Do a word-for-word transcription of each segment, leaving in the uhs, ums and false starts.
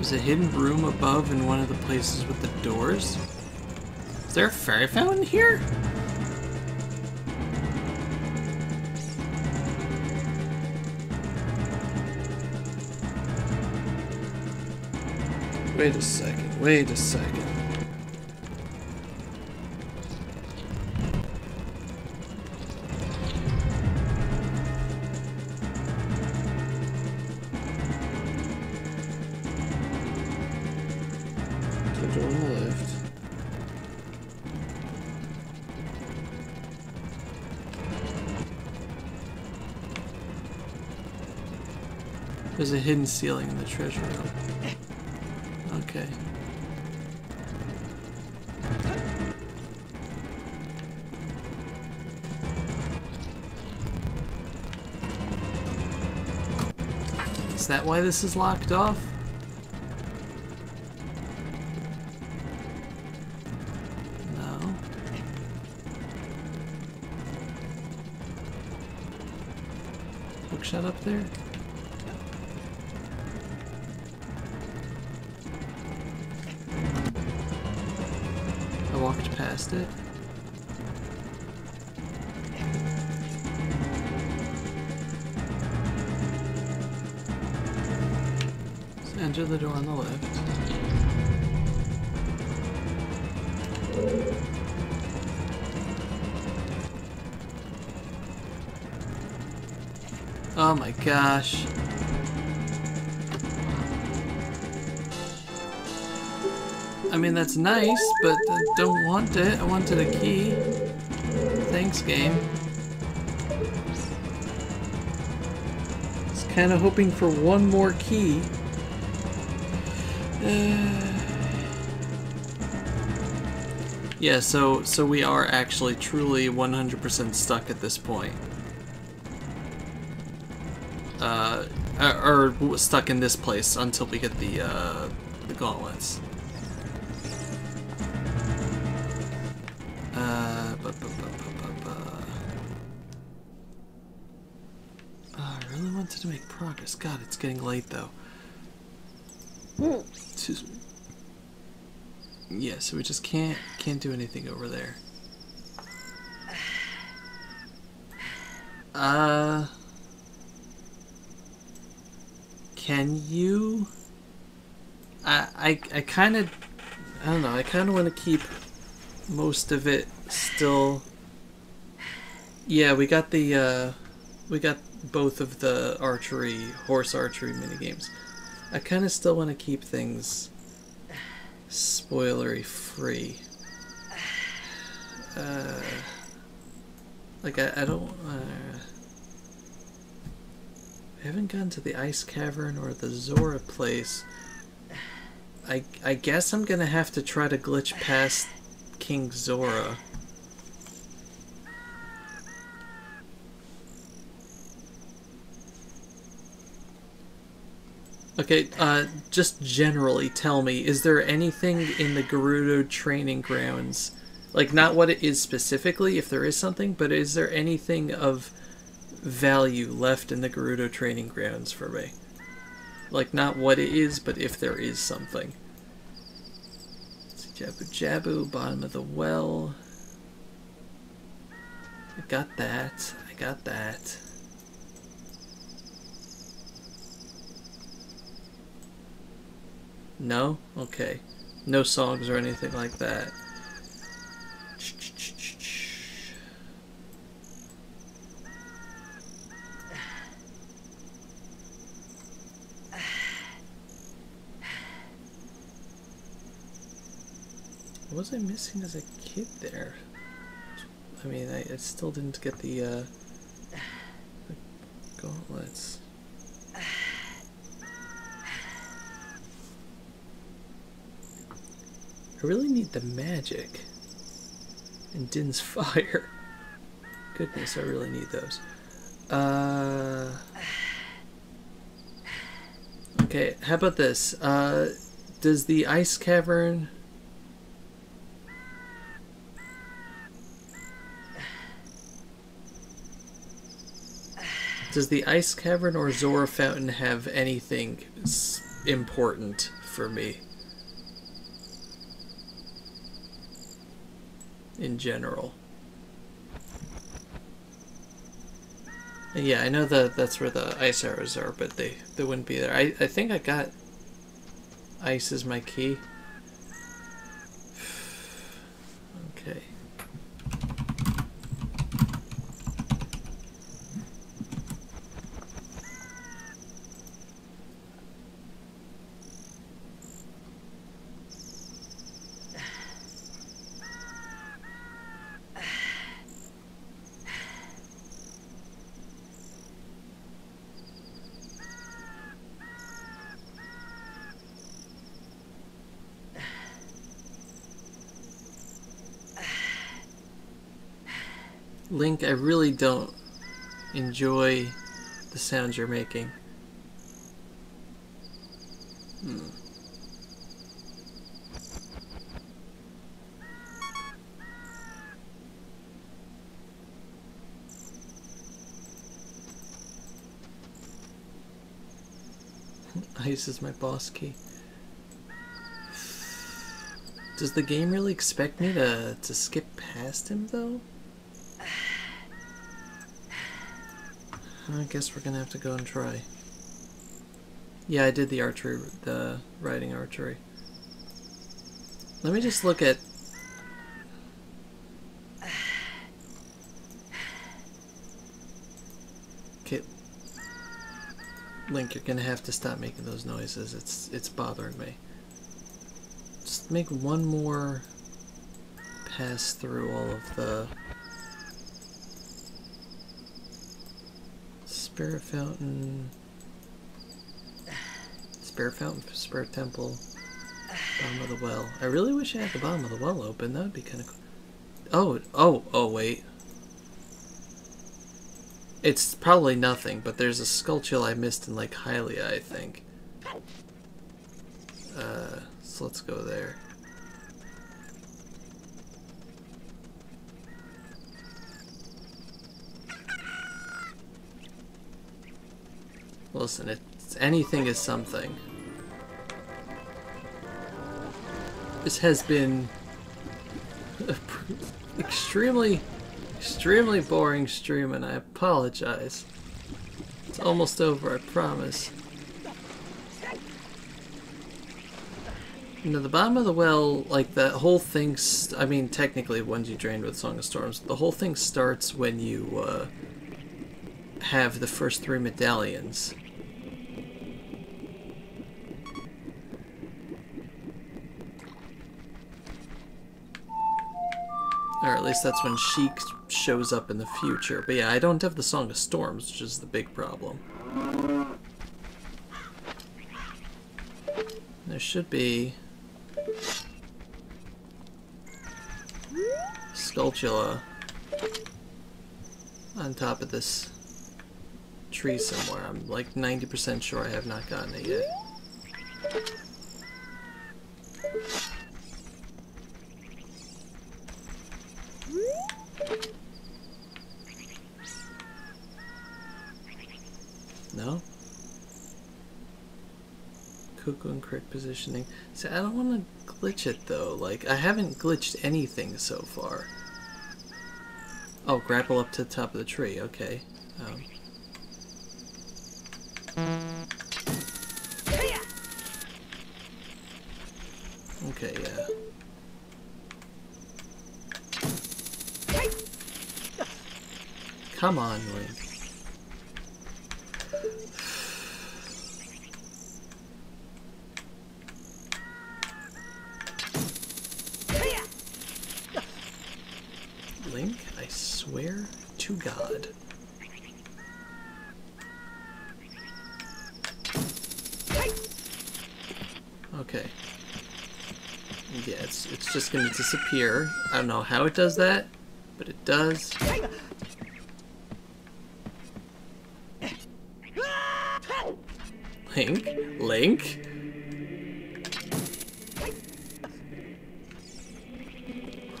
There's a hidden room above in one of the places with the doors. Is there a fairy fountain here? Wait a second, wait a second. There's a hidden ceiling in the treasure room. Okay. Is that why this is locked off? No. Bookshot up there? Walked past it. So enter the door on the left. Oh my gosh. I mean, that's nice, but I don't want it. I wanted a key. Thanks, game. I was kind of hoping for one more key. Uh... Yeah, so, so we are actually truly one hundred percent stuck at this point. Uh, or, or stuck in this place until we get the, uh, the gauntlets. God, it's getting late though. Excuse me. Yeah, so we just can't can't do anything over there. Uh, can you? I I I kind of I don't know. I kind of want to keep most of it still. Yeah, we got the uh, we got. both of the archery, horse archery minigames. I kind of still want to keep things spoilery free. Uh, like, I, I don't... Uh, I haven't gotten to the Ice Cavern or the Zora place. I, I guess I'm going to have to try to glitch past King Zora. Okay, uh, just generally tell me, is there anything in the Gerudo training grounds, like not what it is specifically, if there is something, but is there anything of value left in the Gerudo training grounds for me? Like not what it is, but if there is something. Jabu Jabu, bottom of the well. I got that, I got that. No? Okay. No songs or anything like that. What was I missing as a kid there? I mean, I, I still didn't get the, uh, the gauntlets. I really need the magic and Din's fire. Goodness, I really need those. Uh, okay, how about this? Uh, does the Ice Cavern... Does the Ice Cavern or Zora Fountain have anything important for me in general. And yeah, I know that that's where the ice arrows are, but they, they wouldn't be there. I, I think I got ice as my key. Okay. Link, I really don't enjoy the sounds you're making. Hmm. Ice is my boss key. Does the game really expect me to, to skip past him, though? I guess we're gonna have to go and try. Yeah, I did the archery, the riding archery. Let me just look at... Okay. Link, you're gonna have to stop making those noises. It's, it's bothering me. Just make one more pass through all of the... Spirit Fountain, Spirit Fountain, Spirit Temple, Bottom of the Well. I really wish I had the Bottom of the Well open. That would be kind of cool. Oh, oh, oh, wait. It's probably nothing, but there's a Skulltula I missed in Lake Hylia, I think. Uh, so let's go there. Listen, it's anything is something. This has been an extremely, extremely boring stream, and I apologize. It's almost over, I promise. You know, the Bottom of the Well, like, that whole thing, I mean, technically, once you drained with Song of Storms, the whole thing starts when you, uh, have the first three medallions. Or at least that's when Sheik shows up in the future. But yeah, I don't have the Song of Storms, which is the big problem. There should be... Skulltula on top of this tree somewhere. I'm like ninety percent sure I have not gotten it yet. No? Cuckoo and correct positioning. See, I don't want to glitch it though. Like, I haven't glitched anything so far. Oh, grapple up to the top of the tree. Okay. Um, Okay, yeah. Come on, Link. Link, I swear to God. Okay. Yeah, it's, it's just gonna disappear. I don't know how it does that, but it does. Link? Link?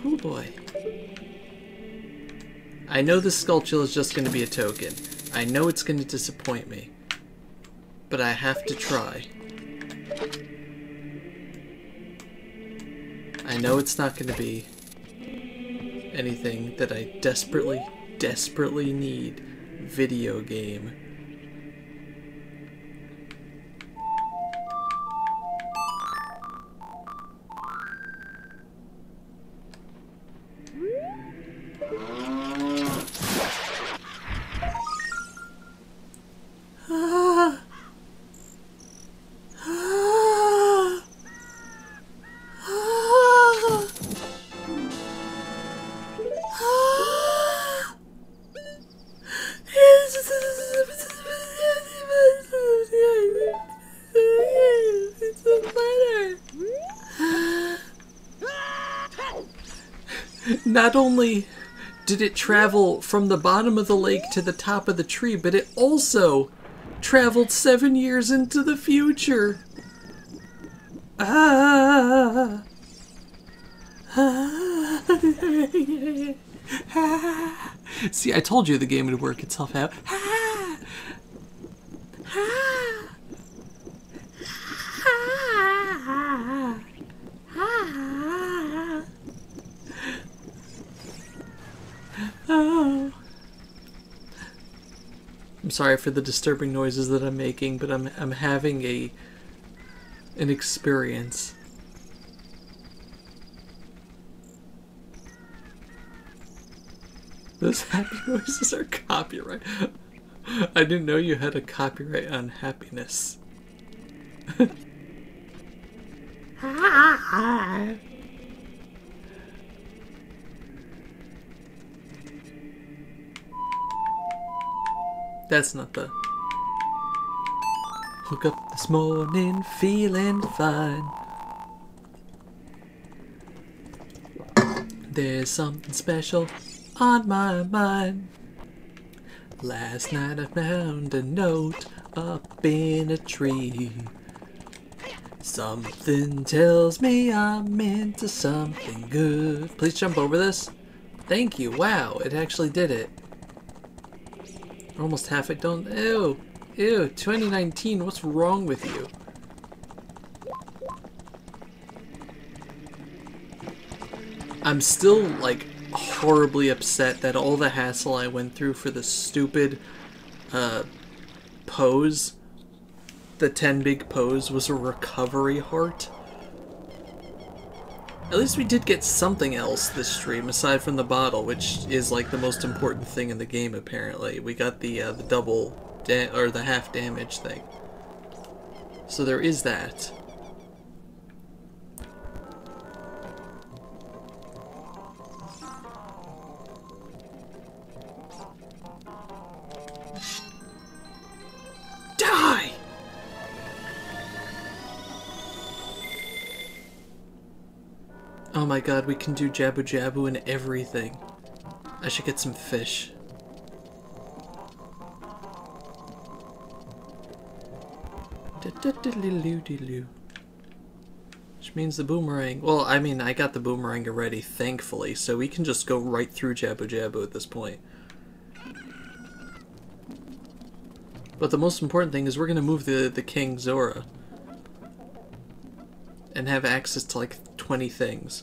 Oh boy. I know this Skulltula is just gonna be a token. I know it's gonna disappoint me. But I have to try. I know it's not going to be anything that I desperately, desperately need. Video game. Not only did it travel from the bottom of the lake to the top of the tree, but it also traveled seven years into the future. Ah. Ah. Ah. See, I told you the game would work itself out. Ah. Ah. Oh. I'm sorry for the disturbing noises that I'm making, but I'm I'm having a an experience. Those happy noises are copyright. I didn't know you had a copyright on happiness. That's not the... Woke up this morning feeling fine. There's something special on my mind. Last night I found a note up in a tree. Something tells me I'm into something good. Please jump over this. Thank you. Wow, it actually did it. Almost half it done. Ew. Ew. twenty nineteen, what's wrong with you? I'm still, like, horribly upset that all the hassle I went through for the stupid, uh, pose, the ten big pose, was a recovery heart. At least we did get something else this stream, aside from the bottle, which is like the most important thing in the game, apparently. We got the uh, the double, da or the half damage thing. So there is that. Oh my god, we can do Jabu Jabu and everything. I should get some fish. Which means the boomerang. Well, I mean, I got the boomerang already, thankfully, so we can just go right through Jabu Jabu at this point. But the most important thing is we're gonna move the, the King Zora. And have access to like twenty things.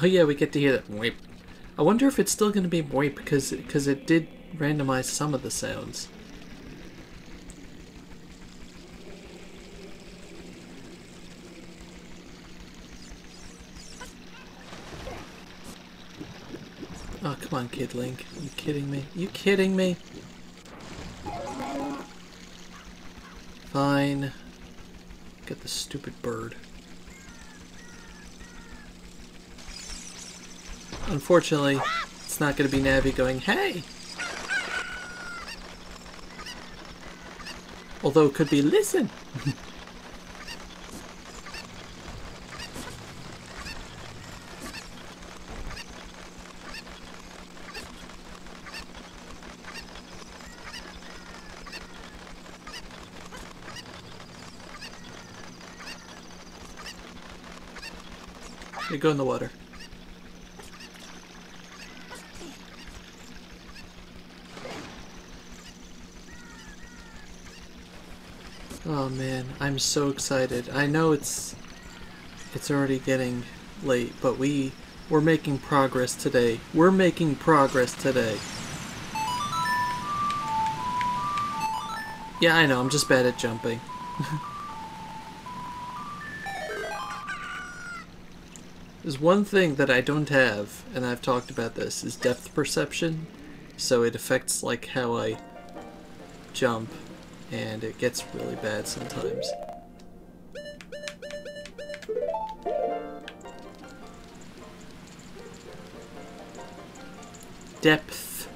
Oh yeah, we get to hear that moip. I wonder if it's still going to be moip because because it did randomize some of the sounds. Oh come on, Kid Link! Are you kidding me? Are you kidding me? Fine. Get the stupid bird. Unfortunately, it's not going to be Navi going, hey! Although it could be listen. They go in the water. Oh man, I'm so excited. I know it's it's already getting late, but we we're making progress today. We're making progress today. Yeah, I know, I'm just bad at jumping. There's one thing that I don't have, and I've talked about this, is depth perception. So it affects like how I jump, and it gets really bad sometimes. Depth.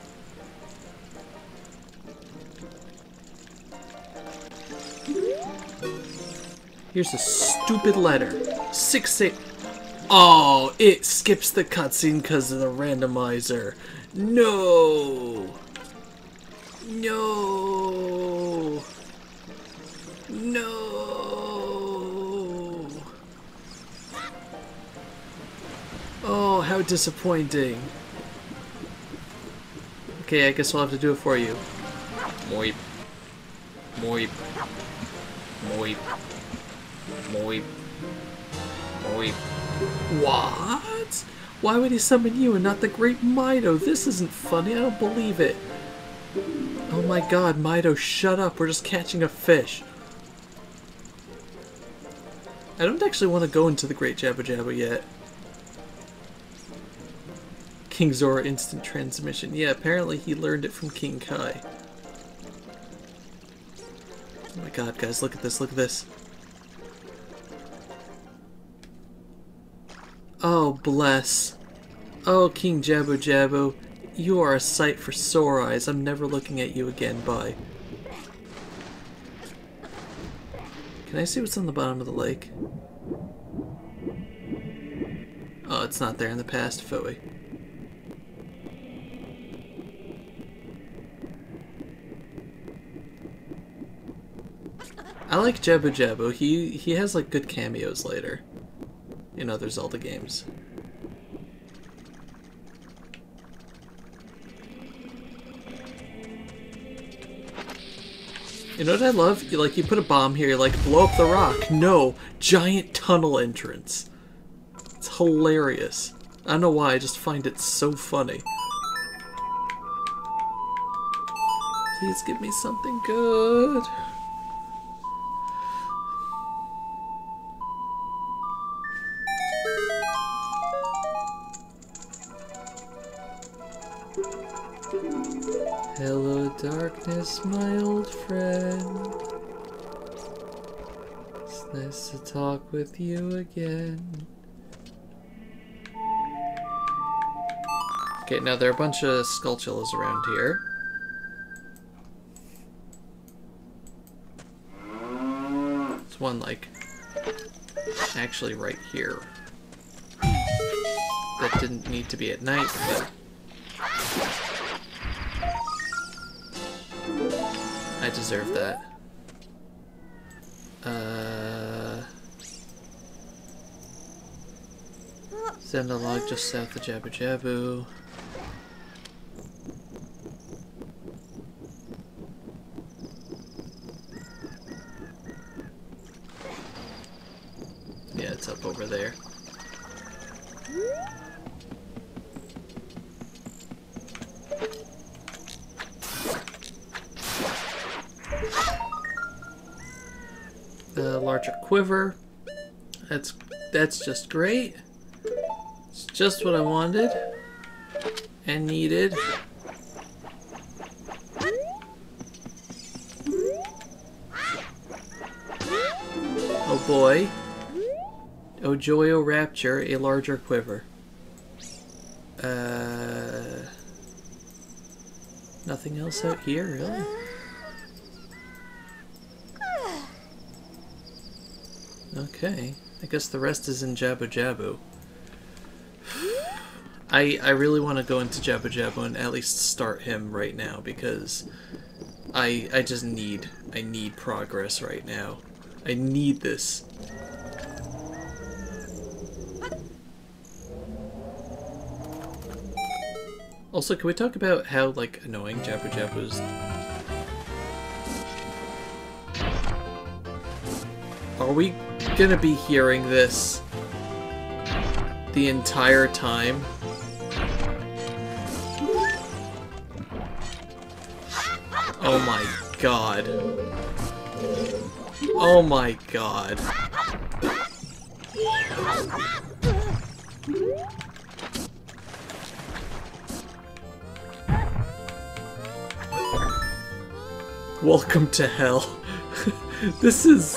Here's a stupid letter. Six six. Oh, it skips the cutscene because of the randomizer. No! No! No! Oh, how disappointing. Okay, I guess I'll have to do it for you. Moip. Moip. Moip. Moip. Moip. What? Why would he summon you and not the great Mido? This isn't funny, I don't believe it. Oh my god, Mido, shut up, we're just catching a fish. I don't actually want to go into the great Jabba Jabba yet. King Zora instant transmission. Yeah, apparently he learned it from King Kai. Oh my god, guys, look at this, look at this. Oh, bless. Oh, King Jabu Jabu, you are a sight for sore eyes. I'm never looking at you again. Bye. Can I see what's on the bottom of the lake? Oh, it's not there in the past, Phooey. I like Jabu Jabu. He, he has, like, good cameos later. In other Zelda games. You know what I love? You like you put a bomb here, you like blow up the rock. No, giant tunnel entrance. It's hilarious. I don't know why, I just find it so funny. Please give me something good. Hello, darkness, my old friend. It's nice to talk with you again. Okay, now there are a bunch of Skulltulas around here. There's one, like, actually right here. That didn't need to be at night, but... I deserve that. Uh, Zendalog just south of Jabu Jabu. Yeah, it's up over there. Larger quiver. That's that's just great. It's just what I wanted and needed. Oh boy. Oh joy, oh rapture, a larger quiver. Uh, nothing else out here, really? Okay. I guess the rest is in Jabu Jabu. I, I really want to go into Jabu Jabu and at least start him right now, because I I just need, I need progress right now. I need this. Also, can we talk about how, like, annoying Jabu Jabu is? Are we gonna be hearing this the entire time? Oh my god. Oh my god. Welcome to hell. This is...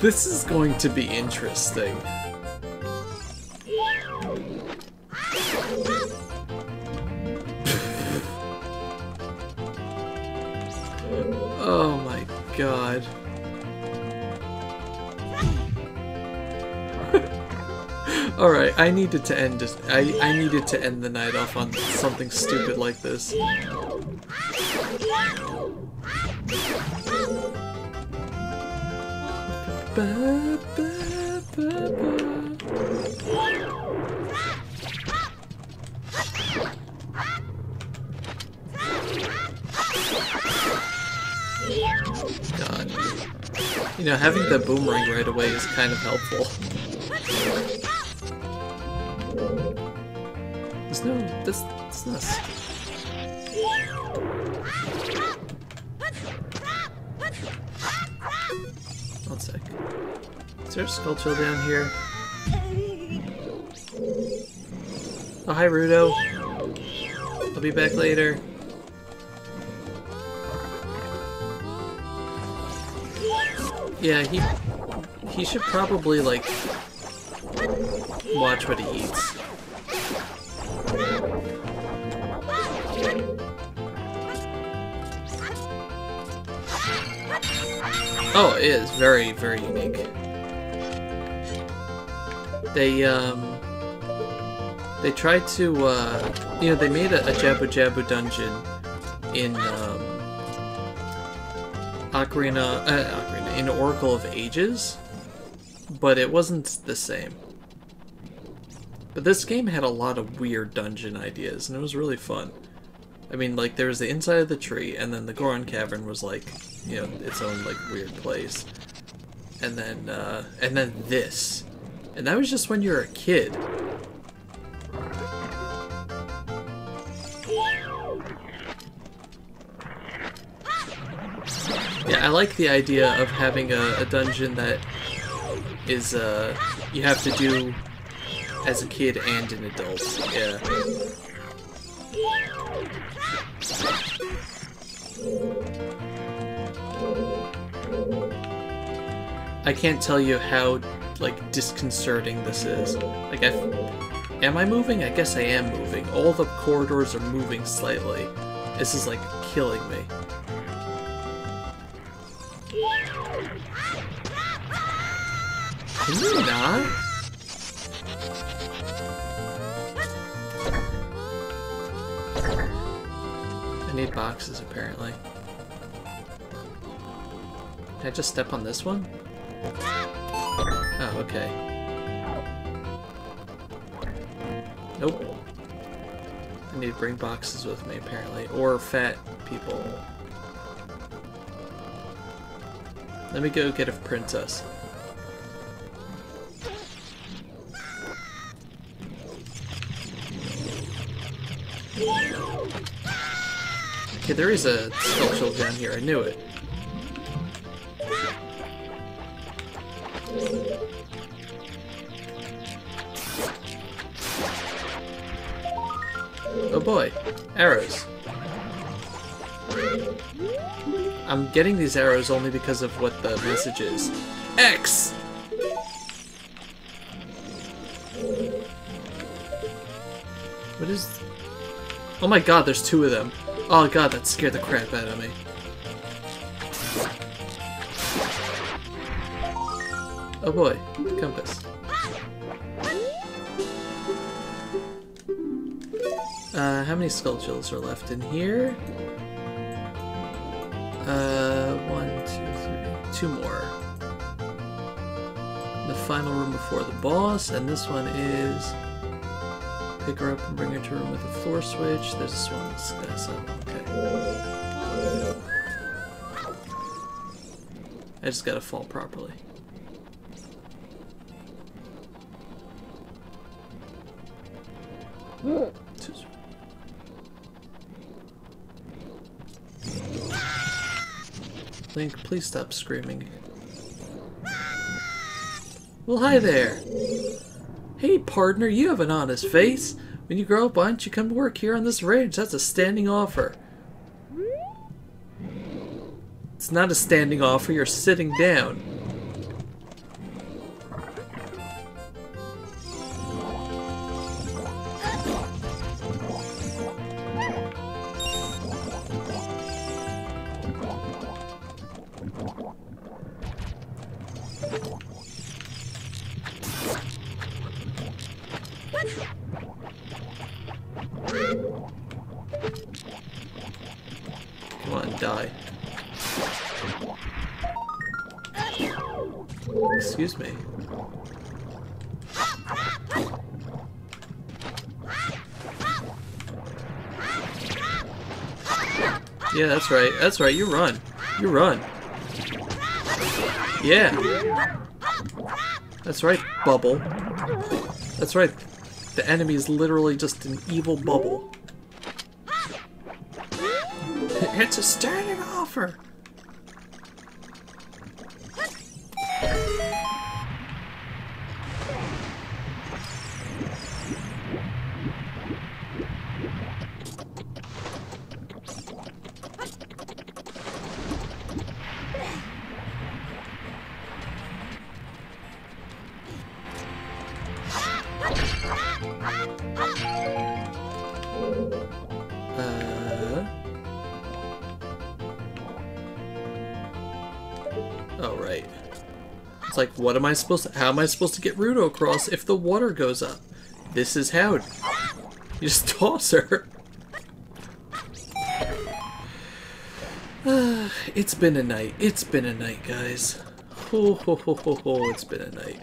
this is going to be interesting. Oh my god. Alright, I needed to end it. I, I needed to end the night off on something stupid like this. Ba, ba, ba, ba. God. You know, having the boomerang right away is kind of helpful. There's no... that's... that's not... One sec. Is there a Skulltula down here? Oh, hi Ruto! I'll be back later. Yeah, he... he should probably, like, watch what he eats. Oh, it is very, very unique. They, um... they tried to, uh... you know, they made a, a Jabu Jabu dungeon in, um... Ocarina... Uh, Ocarina... in Oracle of Ages, but it wasn't the same. But this game had a lot of weird dungeon ideas, and it was really fun. I mean, like, there was the inside of the tree, and then the Goron Cavern was, like, you know, its own, like, weird place. And then, uh, and then this. And that was just when you were a kid. Yeah, I like the idea of having a, a dungeon that is, uh, you have to do as a kid and an adult. Yeah. I can't tell you how, like, disconcerting this is. Like, I f am I moving? I guess I am moving. All the corridors are moving slightly. This is, like, killing me. Can you not? I need boxes, apparently. Can I just step on this one? Oh, okay. Nope. I need to bring boxes with me, apparently. Or fat people. Let me go get a princess. Okay, there is a sculpture down here. I knew it. Oh boy, arrows. I'm getting these arrows only because of what the message is. X! What is... oh my god, there's two of them. Oh god, that scared the crap out of me. Oh boy, compass. Uh, how many Skulltulas are left in here? Uh, one, two, three, two more. The final room before the boss, and this one is... Pick her up and bring her to a room with a floor switch. This one's gonna sell. Okay. I just gotta fall properly. Link, please stop screaming. Well, hi there! Hey, partner, you have an honest face! When you grow up, why don't you come to work here on this range? That's a standing offer. It's not a standing offer, you're sitting down. Yeah, that's right. That's right. You run. You run. Yeah. That's right, bubble. That's right. The enemy is literally just an evil bubble. It's a standing offer. Like, what am I supposed to, how am I supposed to get Ruto across if the water goes up? This is how. You just toss her. Uh, it's been a night. It's been a night, guys. Ho, ho, ho, ho, ho. It's been a night.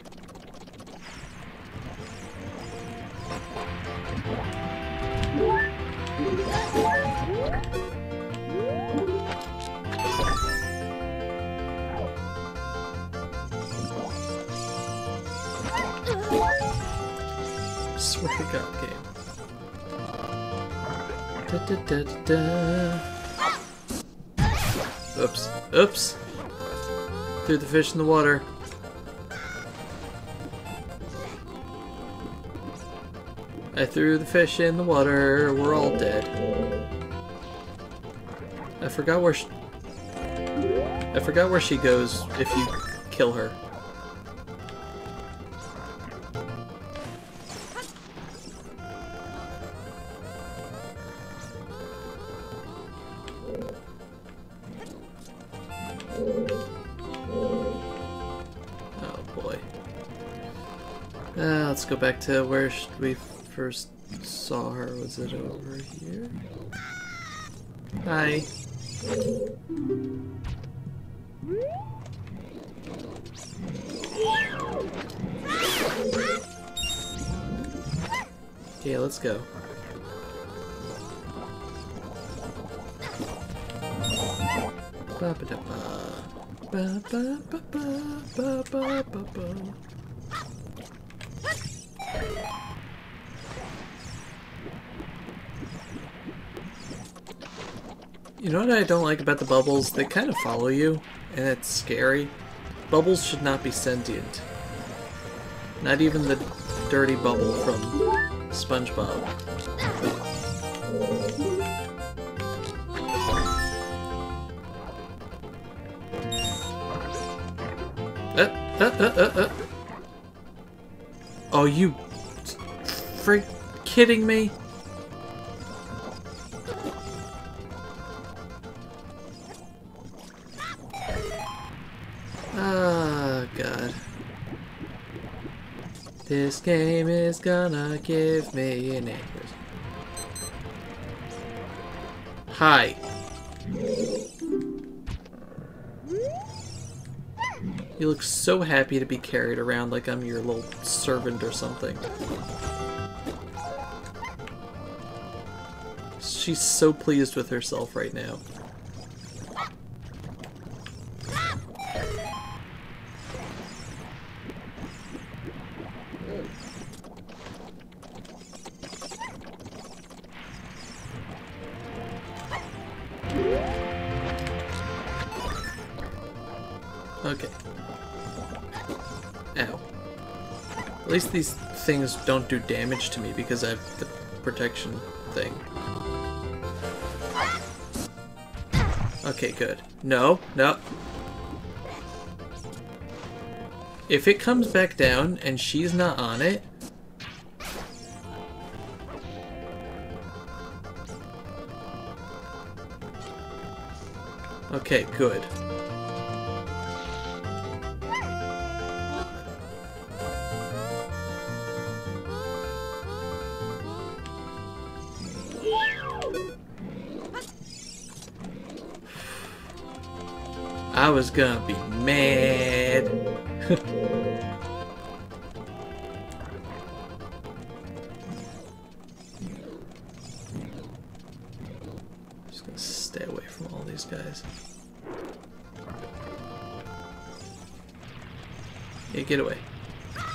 Da, da, da. Oops. Oops. Threw the fish in the water. I threw the fish in the water. We're all dead. I forgot where she... I forgot where she goes if you kill her. Go back to where we first saw her. Was it over here? Hi. Okay, let's go. You know what I don't like about the bubbles? They kind of follow you, and it's scary. Bubbles should not be sentient. Not even the dirty bubble from SpongeBob. Uh, uh, uh, uh, uh. Oh, you freak kidding me? Ah, God. This game is gonna give me an acres. Hi. You look so happy to be carried around like I'm your little servant or something. She's so pleased with herself right now. Okay. Ow. At least these things don't do damage to me because I have the protection thing. Okay, good. No, no. If it comes back down and she's not on it... Okay, good. I was gonna be mad. I'm just gonna stay away from all these guys. Yeah, get away.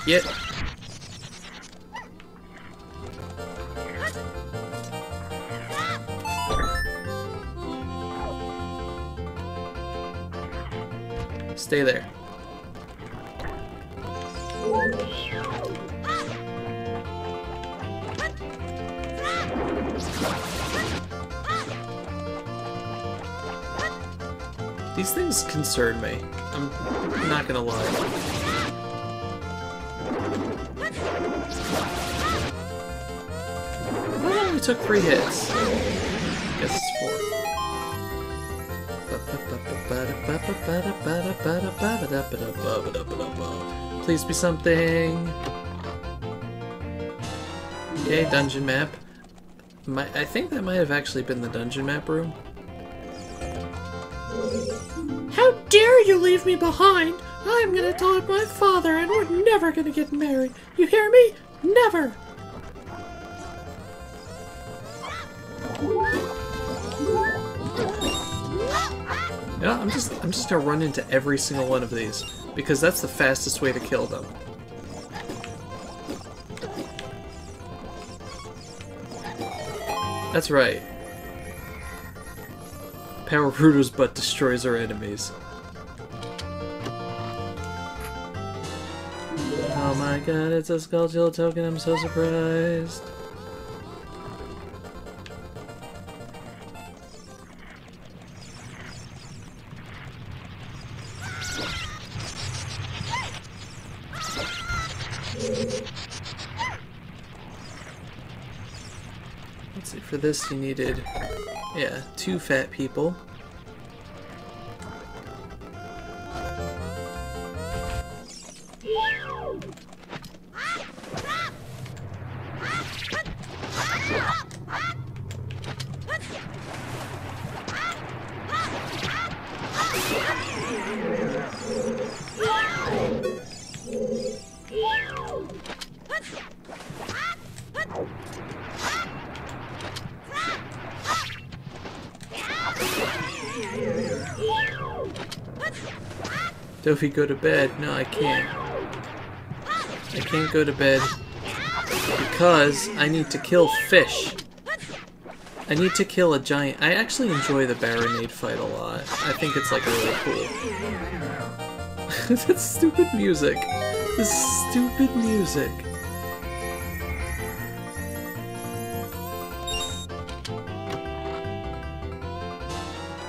Get. Stay there. These things concern me. I'm not gonna lie. It took three hits. Guess it's four. Please be something. Okay, dungeon map. My, I think that might have actually been the dungeon map room. How dare you leave me behind! I'm gonna talk to my father and we're never gonna get married. You hear me? Never! You know, I'm just I'm just gonna run into every single one of these because that's the fastest way to kill them. That's right. Power Ruto's butt destroys our enemies. Oh my god, it's a Skulltula token, I'm so surprised. Let's see, for this you needed, yeah, two fat people. Dovi, go to bed. No, I can't. I can't go to bed because I need to kill fish. I need to kill a giant. I actually enjoy the Barinade fight a lot. I think it's like really cool. That's stupid music. This stupid music.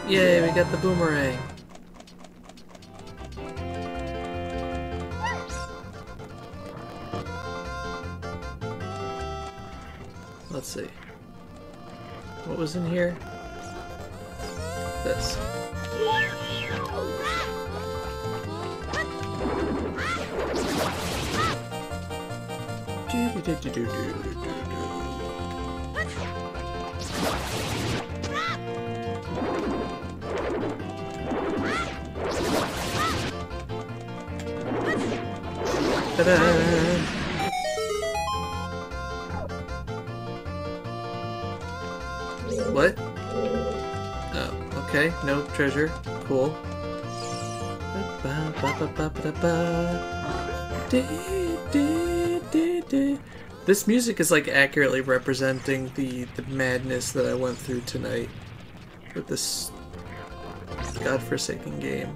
Yay, we got the boomerang. Let's see. What was in here? This. What? Oh, okay. No treasure. Cool. This music is like accurately representing the, the madness that I went through tonight with this godforsaken game.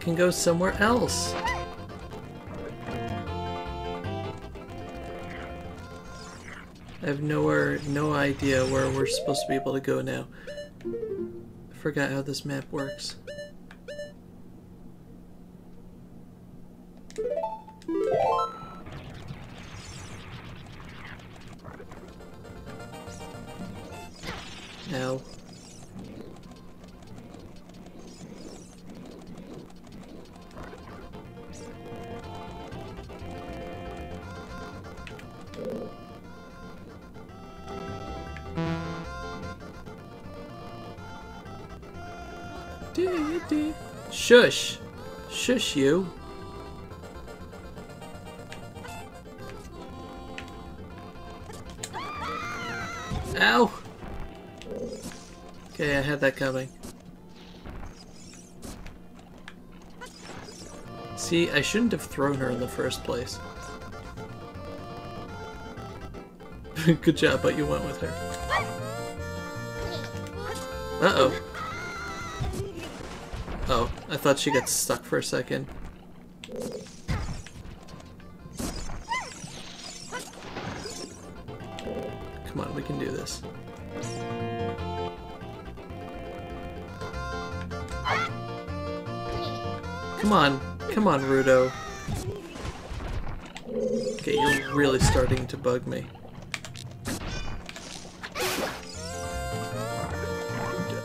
Can go somewhere else. I have nowhere, no idea where we're supposed to be able to go now. I forgot how this map works. No. Shush! Shush you! Ow! Okay, I had that coming. See, I shouldn't have thrown her in the first place. Good job, but you went with her. Uh-oh. Oh, I thought she got stuck for a second. Come on, we can do this. Come on, come on, Ruto. Okay, you're really starting to bug me.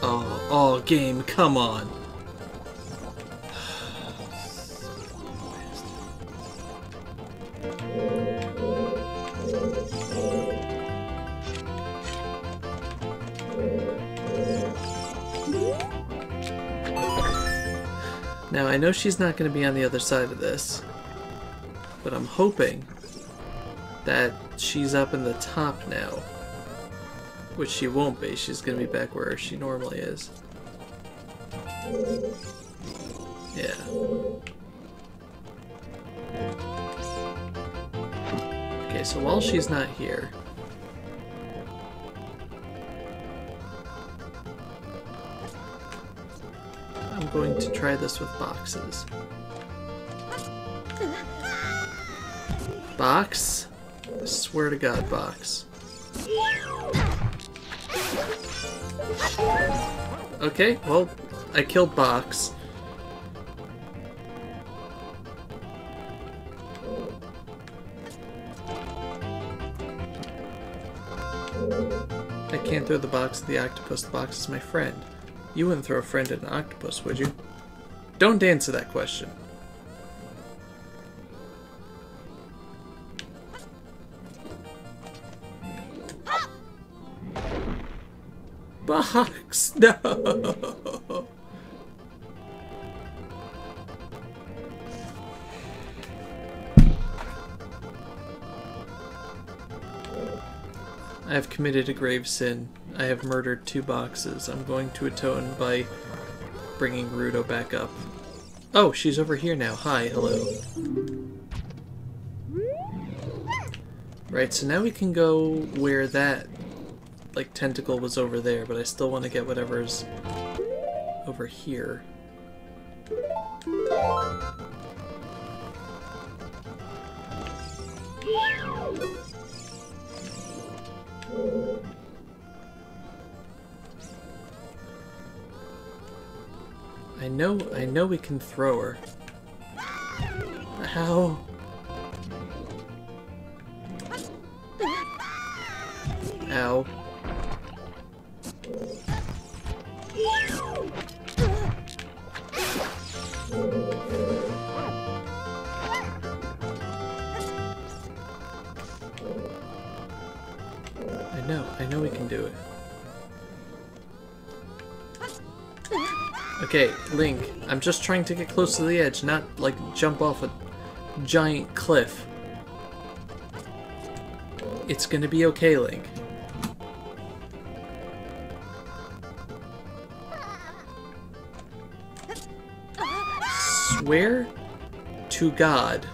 Oh, oh, game, come on. Now, I know she's not going to be on the other side of this, but I'm hoping that she's up in the top now, which she won't be. She's going to be back where she normally is. Yeah. Okay, so while she's not here... going to try this with boxes. Box? I swear to God, box. Okay, well, I killed box. I can't throw the box at the octopus. The box is my friend. You wouldn't throw a friend at an octopus, would you? Don't answer that question. Box! No! I have committed a grave sin. I have murdered two boxes. I'm going to atone by bringing Ruto back up. Oh, she's over here now. Hi, hello. Right, so now we can go where that, like, tentacle was over there, but I still want to get whatever's over here. I know, I know we can throw her. Ow. Ow. I know, I know we can do it. Okay, Link, I'm just trying to get close to the edge, not, like, jump off a giant cliff. It's gonna be okay, Link. Swear to God.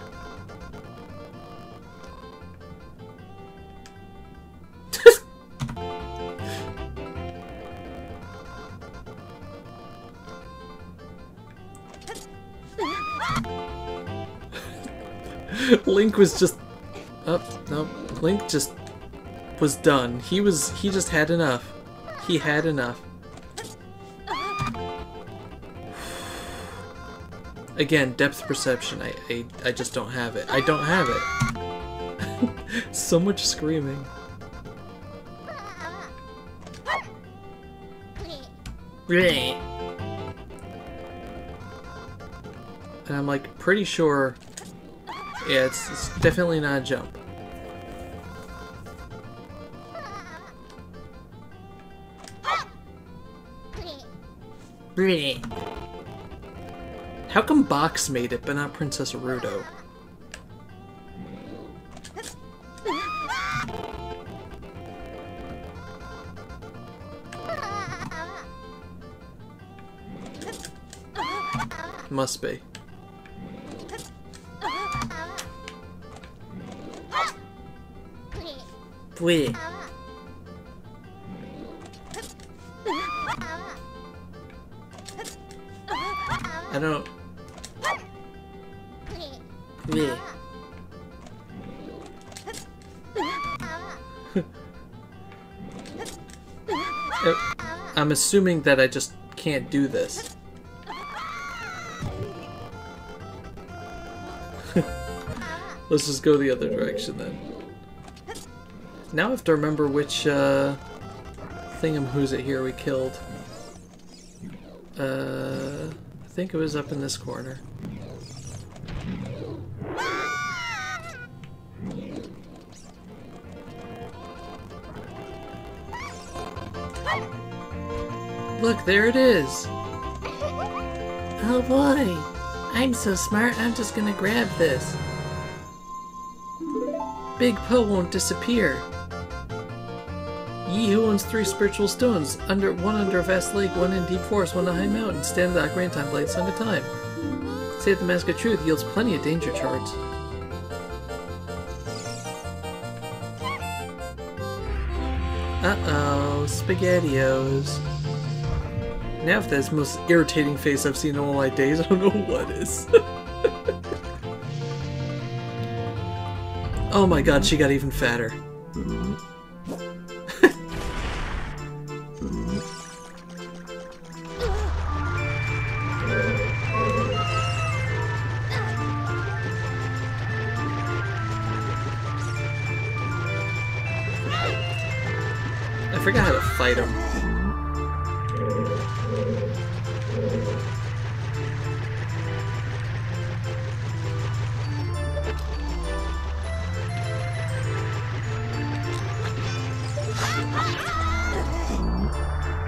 Link was just up. Oh, no, Link just was done. He was. He just had enough. He had enough. Again, depth perception. I, I, I just don't have it. I don't have it. So much screaming. And I'm like pretty sure. Yeah, it's, it's definitely not a jump. How come Box made it, but not Princess Ruto? Must be. Wait. I don't. Wait. I'm assuming that I just can't do this. Let's just go the other direction then. Now I have to remember which uh, thingamhoozit here we killed. Uh, I think it was up in this corner. Look, there it is! Oh boy! I'm so smart, I'm just gonna grab this. Big Po won't disappear. Ye who owns three spiritual stones, under one under a vast lake, one in deep forest, one in a high mountain, stand at the Ocarina of Time, play Song of Time. Say that the Mask of Truth yields plenty of danger charts. Uh-oh, SpaghettiOs. Now if that's the most irritating face I've seen in all my days, I don't know what is. Oh my god, she got even fatter.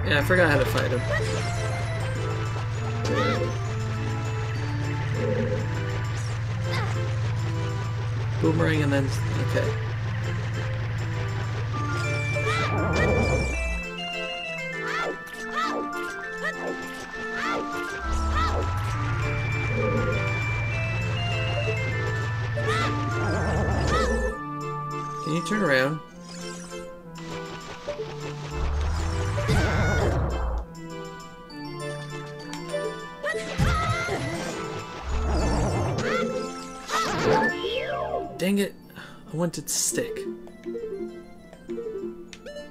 I forgot how to fight him. Yeah, I forgot how to fight him. Boomerang and then... okay. Can you turn around? Dang it. I wanted stick.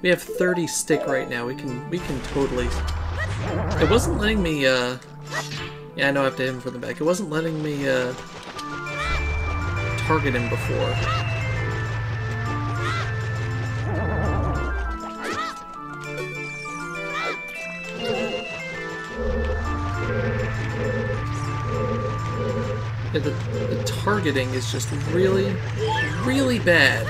We have thirty stick right now. We can we can totally... It wasn't letting me, uh... yeah, I know I have to hit him from the back. It wasn't letting me, uh... target him before. Yeah, the, the targeting is just really, really bad.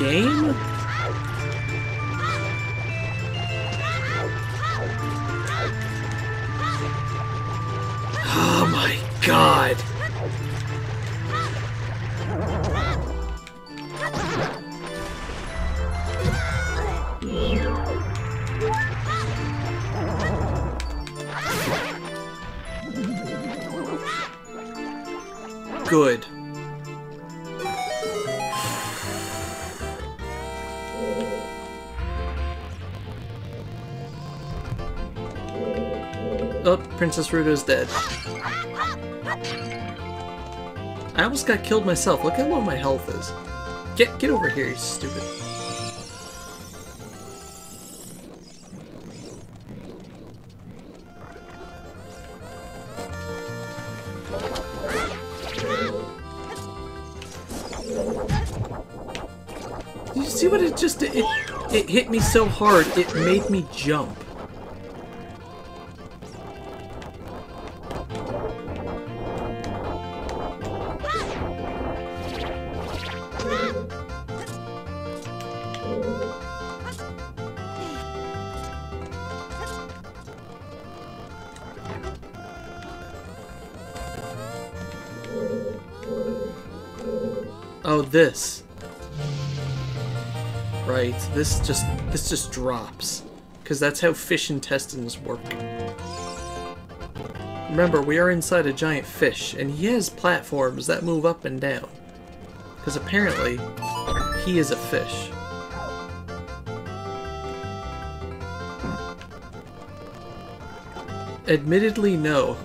Game? Oh my god! Good. Oh, Princess Ruto's dead. I almost got killed myself. Look how low my health is. Get get over here, you stupid. Did you see what it just did? It, it hit me so hard, it made me jump. Oh, this. Right, this just this just drops. Because that's how fish intestines work. Remember, we are inside a giant fish, and he has platforms that move up and down. Because apparently, he is a fish. Admittedly, no.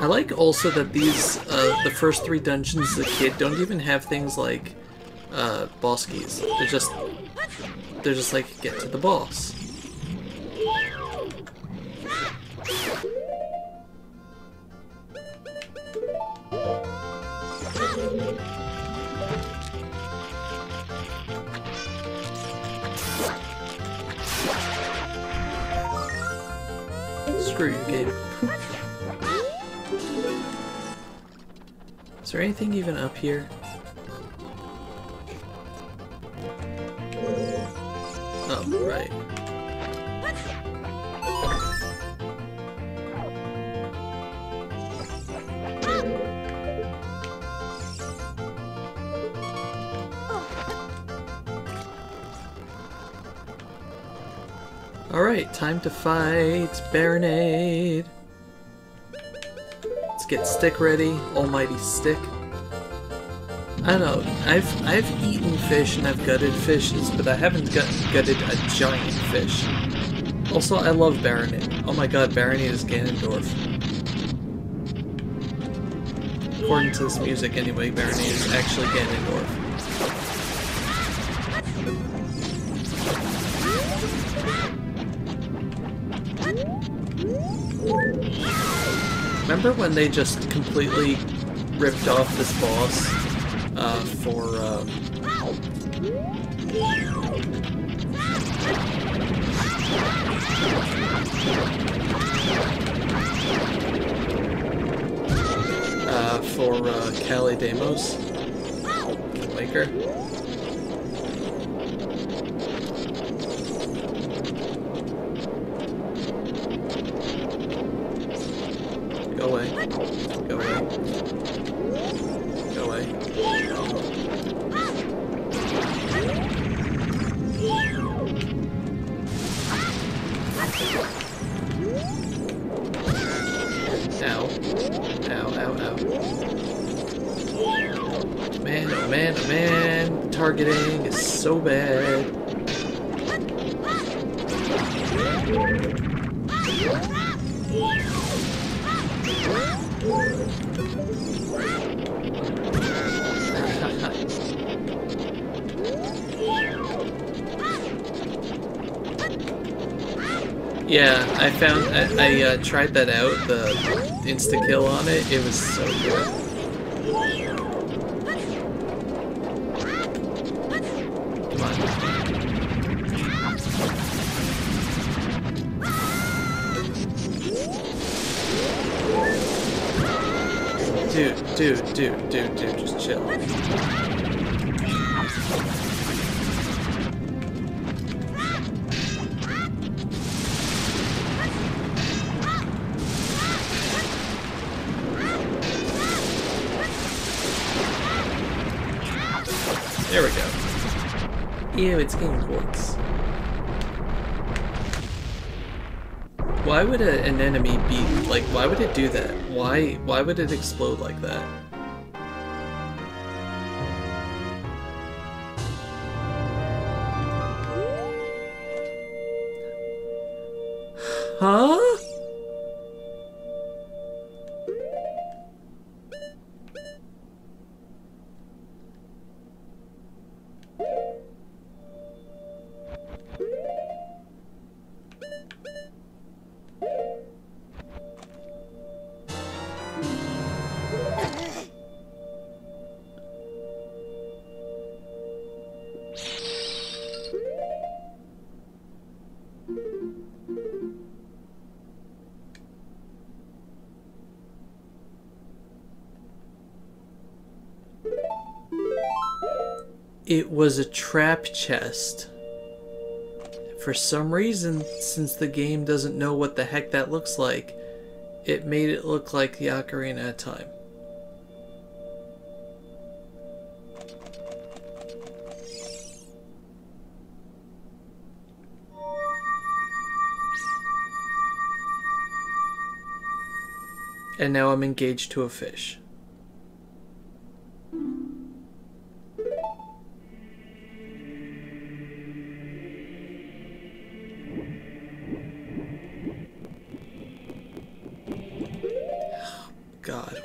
I like also that these, uh, the first three dungeons as a kid don't even have things like, uh, boss keys. They're just, they're just like, get to the boss. Screw you, game. Is there anything even up here? Oh, right. Alright, time to fight Barinade. Let's get stick ready, almighty stick. I don't know, I've, I've eaten fish and I've gutted fishes, but I haven't gut, gutted a giant fish. Also, I love Barinade. Oh my god, Barinade is Ganondorf. According to this music anyway, Barinade is actually Ganondorf. Remember when they just completely ripped off this boss uh, for uh, uh, for uh, Cali Deimos? Laker. targeting is so bad. Yeah, I found, I, I uh, tried that out, the insta-kill on it, it was so good. Dude, dude, dude, dude, dude, just chill. There we go. Ew, it's game quartz. Why would a, an enemy be, like, why would it do that? Why, why would it explode like that? Huh? It was a trap chest. For some reason, since the game doesn't know what the heck that looks like, it made it look like the Ocarina of Time. And now I'm engaged to a fish.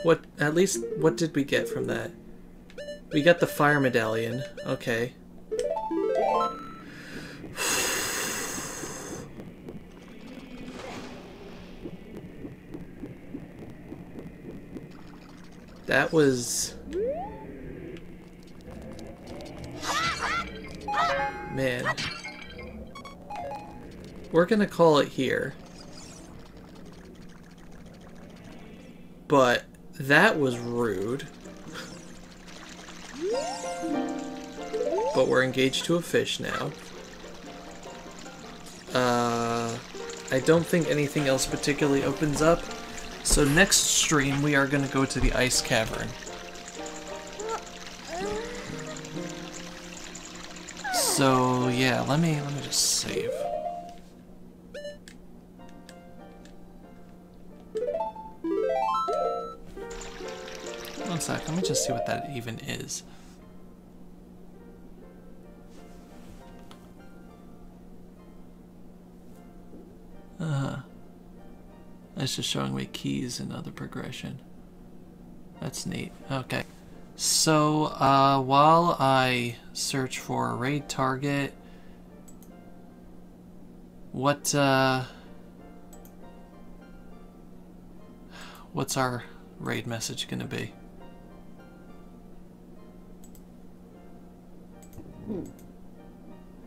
What, at least, what did we get from that? We got the fire medallion. Okay. That was... Man. We're gonna call it here. But... that was rude. But we're engaged to a fish now. Uh, I don't think anything else particularly opens up. So next stream we are going to go to the ice cavern. So yeah, let me let me just save. One sec, let me just see what that even is. Uh-huh. That's just showing me keys and other progression. That's neat. Okay. So, uh, while I search for a raid target, what, uh... what's our raid message gonna be?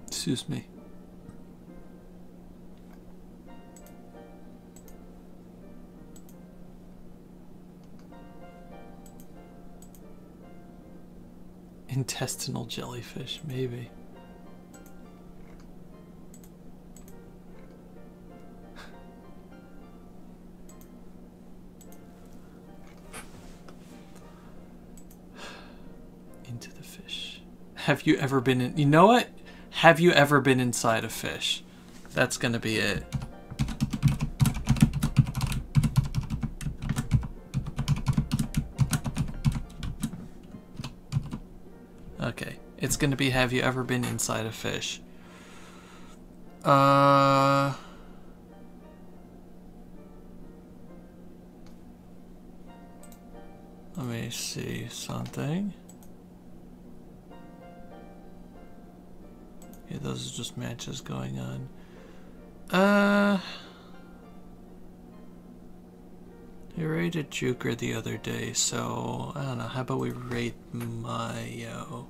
Excuse me. Intestinal jellyfish, maybe. Into the fish. Have you ever been in... You know what? Have you ever been inside a fish? That's gonna be it. Okay, it's going to be, have you ever been inside a fish? Uh... Let me see something. Yeah, those are just matches going on. Uh... We raided Juker the other day, so I don't know, how about we raid Mayo?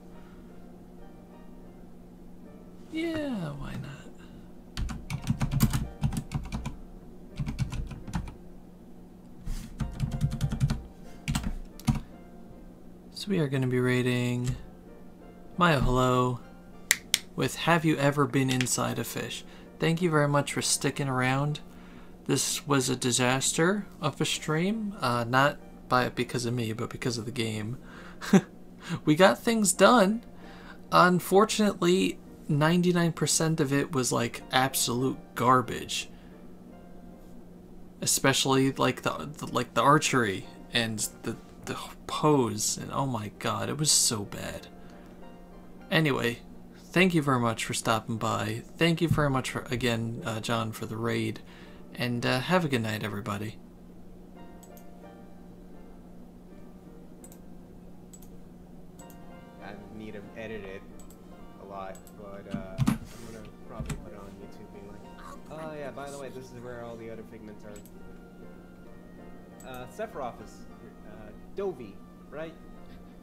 Yeah, why not? So we are going to be rating Mayo Hello with Have You Ever Been Inside a Fish? Thank you very much for sticking around. This was a disaster of a stream, uh, not by because of me, but because of the game. We got things done. Unfortunately, ninety-nine percent of it was like absolute garbage. Especially like the, the like the archery and the the pose, and oh my god, it was so bad. Anyway, thank you very much for stopping by. Thank you very much for, again, uh, John, for the raid, and uh, have a good night, everybody. I need to edit it a lot, but uh, I'm gonna probably put it on YouTube being like, oh yeah, by the way, this is where all the other pigments are. Uh, Sephiroth is Dovey, right?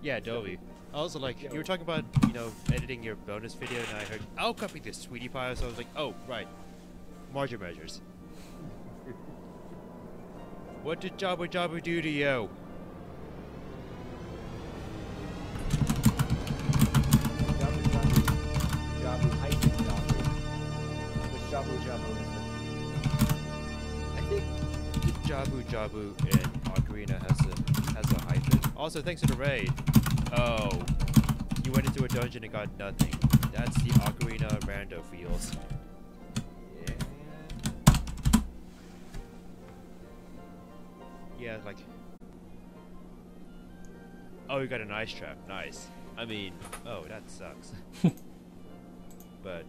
Yeah, Dovey. I also like, you were talking about, you know, editing your bonus video, and I heard, I'll copy this sweetie pie, so I was like, oh, right. Margin measures. What did Jabba Jabba do to you? Jabba Jabba. Jabba Jabba. Jabba Jabba Jabba. I think Jabba Jabba and Ocarina has a As a hyphen. Also, thanks for the raid. Oh, you went into a dungeon and got nothing. That's the Ocarina Rando feels. Yeah. Yeah, like. Oh, you got an ice trap. Nice. I mean, oh, that sucks. But.